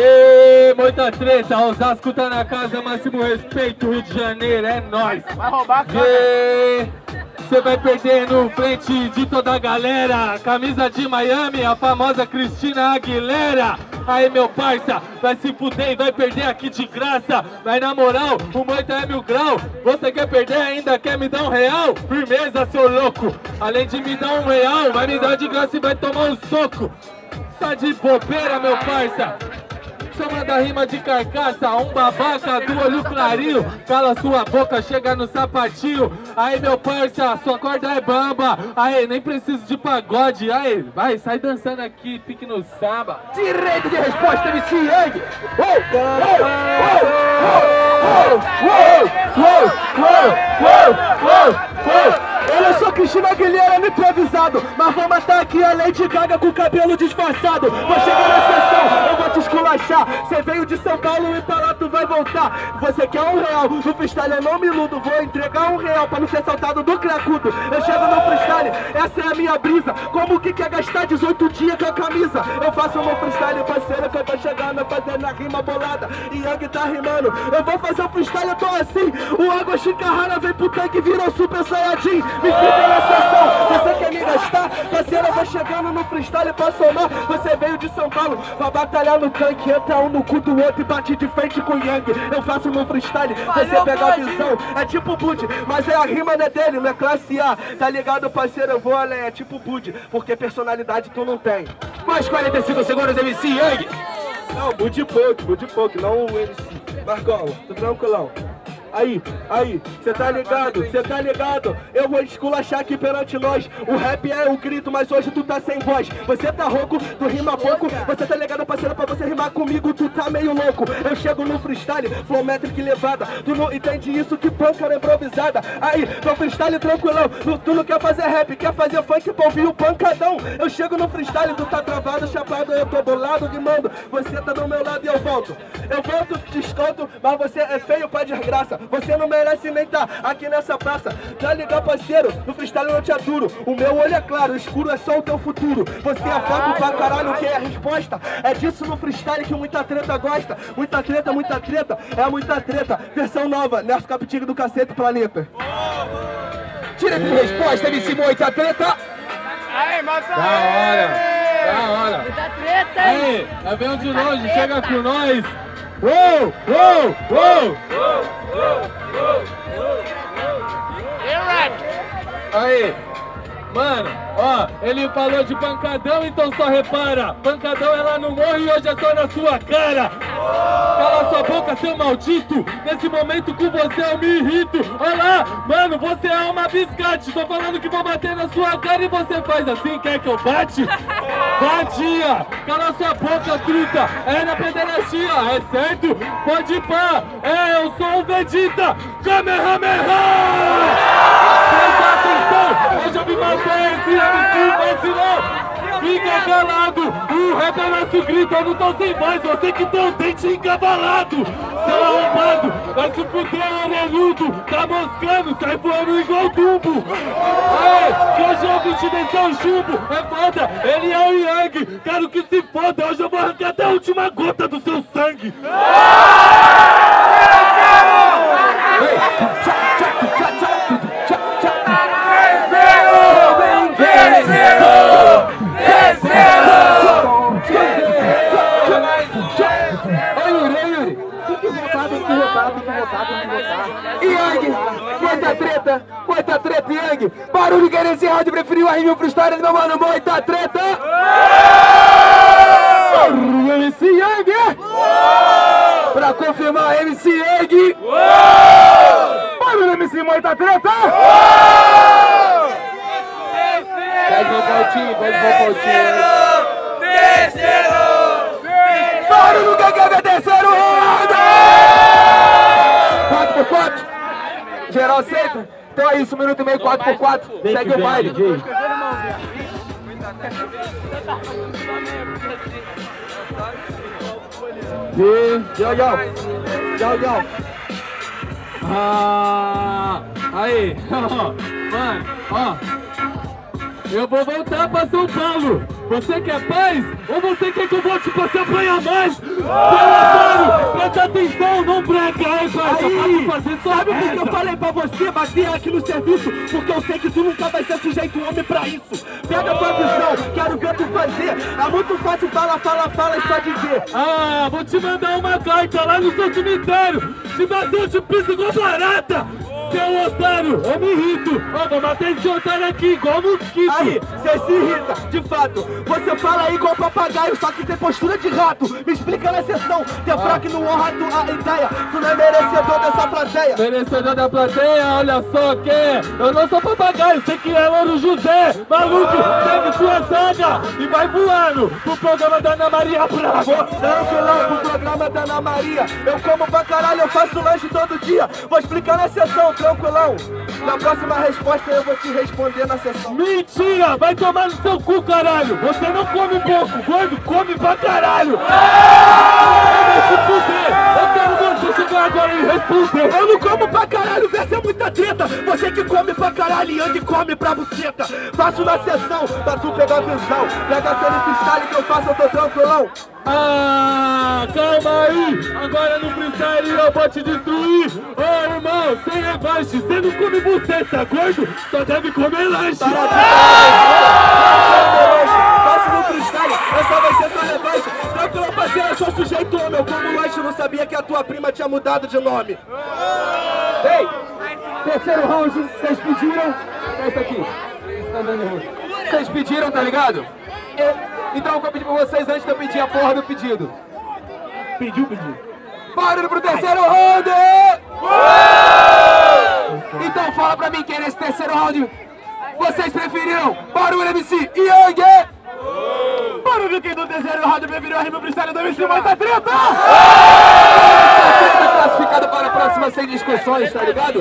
E muita treta, Osasco tá na casa, máximo respeito, Rio de Janeiro, é nóis. Vai roubar a cara. Você vai perder no frente de toda a galera. Camisa de Miami, a famosa Christina Aguilera. Aí meu parça, vai se fuder e vai perder aqui de graça. Mas na moral, o Moita é 1000 grau. Você quer perder ainda, quer me dar 1 real? Firmeza, seu louco. Além de me dar 1 real, vai me dar de graça e vai tomar um soco. Tá de bobeira, meu parça. Chama da rima de carcaça, um babaca do olho clarinho. Cala sua boca, chega no sapatinho. Aí meu parça, sua corda é bamba. Aí, nem preciso de pagode. Aí, vai, sai dançando aqui, pique no samba. Direito de resposta, MC Yang. Olha só, Cristina Guilherme improvisado. Mas vou matar aqui a Lady Gaga com o cabelo disfarçado. Vou chegar na sessão, eu vou te esculachar. Você veio de São Paulo e pra lá tu vai voltar. Você quer 1 real, no freestyle eu não me iludo. Vou entregar 1 real pra não ser saltado do cracudo. Eu chego no freestyle, essa é a minha brisa. Como que quer gastar 18 dias com a camisa? Eu faço meu freestyle, parceiro, que eu vou chegar me fazendo a rima bolada. E Yang tá rimando, eu vou fazer o freestyle, eu tô assim. O água Shikahara vem pro tanque e vira o Super Sayajin. Me fica na sessão, você quer me gastar? Parceiro, eu vou chegando no freestyle pra somar. Você veio de São Paulo pra batalhar no tanque. Entra um no cu do outro e bate de frente com o Yang. Eu faço meu freestyle, você pega a visão. É tipo Bud, mas é a rima não é dele, não é classe A. Tá ligado, parceiro? Eu vou além, é tipo Bud, porque personalidade tu não tem. Mais 45 segundos, MC Yang. Não, Bud Poke, não o MC. Margão, tô tranquilão. Aí, cê tá ligado, eu vou esculachar aqui perante nós. O rap é o grito, mas hoje tu tá sem voz. Você tá rouco, tu rima pouco. Você tá ligado, parceiro, pra você rimar comigo, tu tá meio louco. Eu chego no freestyle, flow métrica elevada. Tu não entende isso, que pouca era improvisada. Aí, meu freestyle tranquilão, tu não quer fazer rap, quer fazer funk pra ouvir o pancadão. Eu chego no freestyle, tu tá travado, chapado, eu tô bolado, rimando. Você tá do meu lado e eu volto. Eu volto, desconto, mas você é feio pra desgraça. Você não merece nem tá aqui nessa praça. Tá ligado, parceiro? No freestyle eu não te aturo. O meu olho é claro, o escuro é só o teu futuro. Você é foco pra caralho, que é a resposta. É disso no freestyle que muita treta gosta. Muita treta, é muita treta. Versão nova, nessa Capitinga do cacete planeta. Tira de resposta, MC Moita Treta. Aí, mata aí. Da hora. Muita treta, aí, tá vendo de longe, chega com nós. Aí, mano, ó, ele falou de pancadão, então só repara. Pancadão é lá no morro e hoje é só na sua cara. Cala sua boca, seu maldito. Nesse momento com você eu me irrito. Olha lá, mano, você é uma biscate. Tô falando que vou bater na sua cara e você faz assim, quer que eu bate? Batia! Cala sua boca, truta! É na pederastia, é certo? Pode ir pá! É, eu sou o Vegeta! Kamehameha! Presta atenção! Hoje eu me matei, esse MC, não! Fica calado! O rap é nosso grito, eu não tô sem voz, você que tem o dente encavalado! Seu arrombado, vai se fuder, orelhudo! Tá moscando, sai voando igual Dumbo! Que hoje eu vou te deixar o chumbo, é foda, ele é o Yang. Quero que se foda, hoje eu vou arrancar até a última gota do seu sangue. Moita Treta, Yang, barulho que nesse round preferiu a rima pro história do meu mano, Moita Treta! MC Yang! Pra confirmar, MC Yang! Barulho MC Moita Treta! Terceiro! Barulho que é terceiro round! 4x4! Geral aceita? Então é isso, 1 minuto e meio, 4x4, segue o baile. Tchau. Aí, mano, ó. Eu vou voltar pra São Paulo. Você quer paz? Ou você quer que eu volte pra você apanhar mais? Seu otário, presta atenção, não breca, hein, parça? Sabe o que eu falei pra você? Bater aqui no serviço, porque eu sei que tu nunca vai ser sujeito homem pra isso. Pega a tua visão, quero ver tu fazer. É muito fácil falar, falar, falar e só dizer. Ah, vou te mandar uma carta lá no seu cemitério. Te bateu de piso igual barata. Seu otário, eu me irrito. Ó, vou matar esse otário aqui, igual mosquito. Aí, você se irrita, de fato. Você fala aí igual papagaio, só que tem postura de rato. Me explica na sessão, tem fraco que não honra a ideia. Tu não é merecedor dessa plateia. Merecedor da plateia, olha só que eu não sou papagaio, sei que é Louro José. Maluco, segue sua saga e vai voando pro programa da Ana Maria Braga. Tranquilão pro programa da Ana Maria. Eu como pra caralho, eu faço lanche todo dia. Vou explicar na sessão. Tranquilão, na próxima resposta eu vou te responder na sessão. Mentira, vai tomar no seu cu, caralho. Você não come pouco, gordo, come pra caralho. Eu quero você chegar agora e responder. Eu não como pra caralho, vê se é muita treta. Você que come pra caralho e anda e come pra buceta. Faço na sessão, pra tu pegar visão. Pega aquele freestyle que eu faço, eu tô tranquilão. Ah, calma aí, agora no freestyle eu vou te destruir. Ô irmão, sem revanche, você não come buceta, gordo, só deve comer lanche. Faço no freestyle, essa vai ser sua revanche. Tranquilo, parceiro, eu sou sujeito homem, eu como lanche, não sabia que a tua prima tinha mudado de nome. Ei, terceiro round, vocês pediram? É isso aqui, vocês pediram, tá ligado? Então eu vou pedir pra vocês antes de eu pedir a porra do pedido. Pediu. Barulho pro terceiro round! Então fala pra mim quem é nesse terceiro round. Vocês preferiram barulho MC Yang? Barulho quem do terceiro round preferiu a rima freestyle do MC Moita Treta! Moita Treta classificada para a próxima sem discussões, tá ligado?